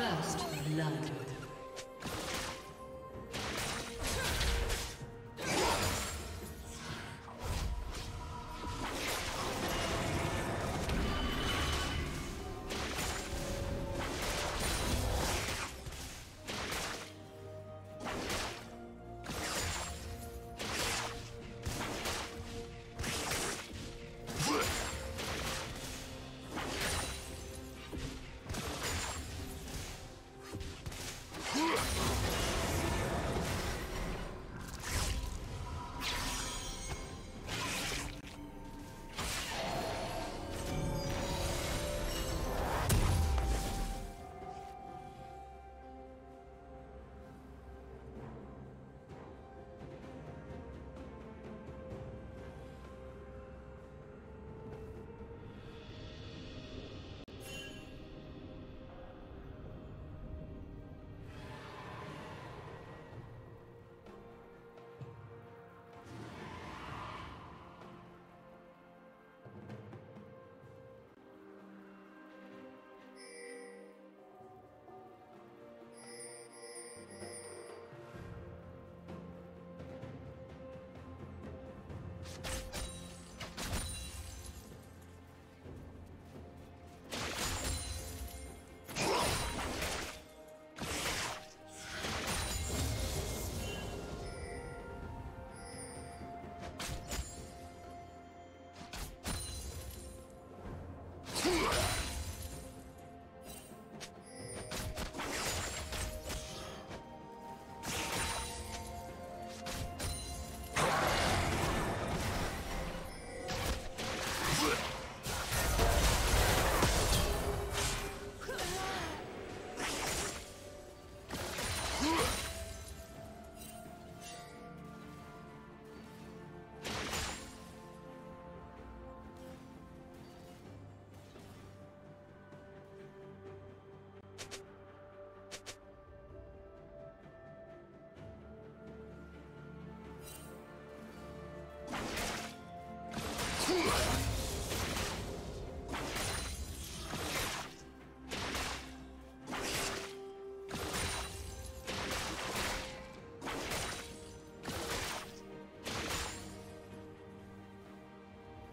First blood.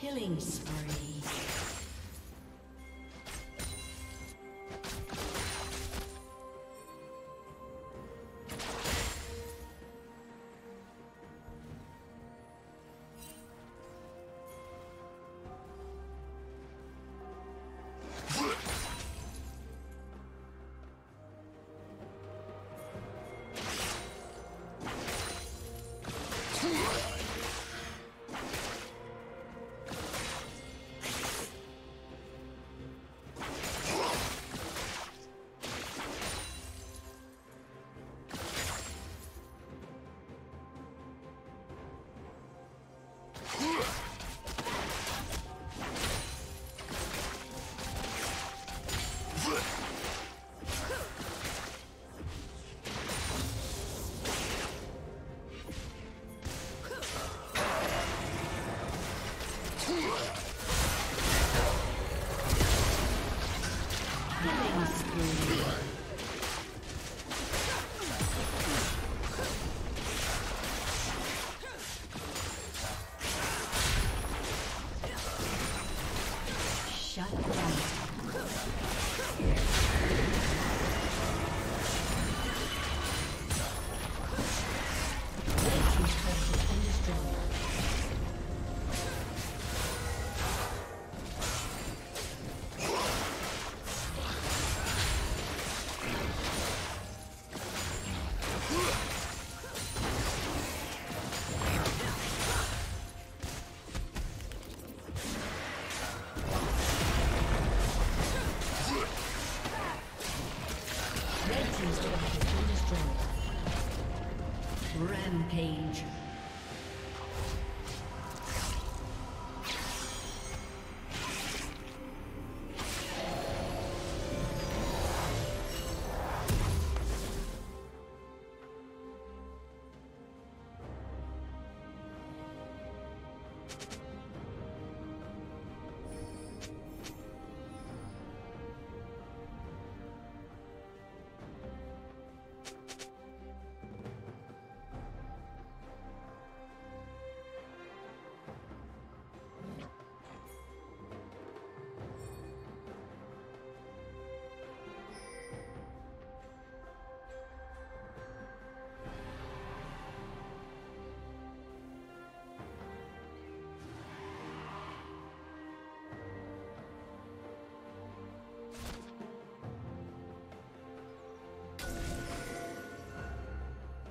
Killing spree. Rampage.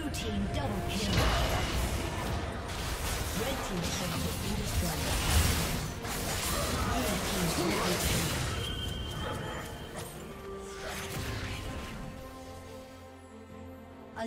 Blue team double kill. Red team has been destroyed. Blue team's A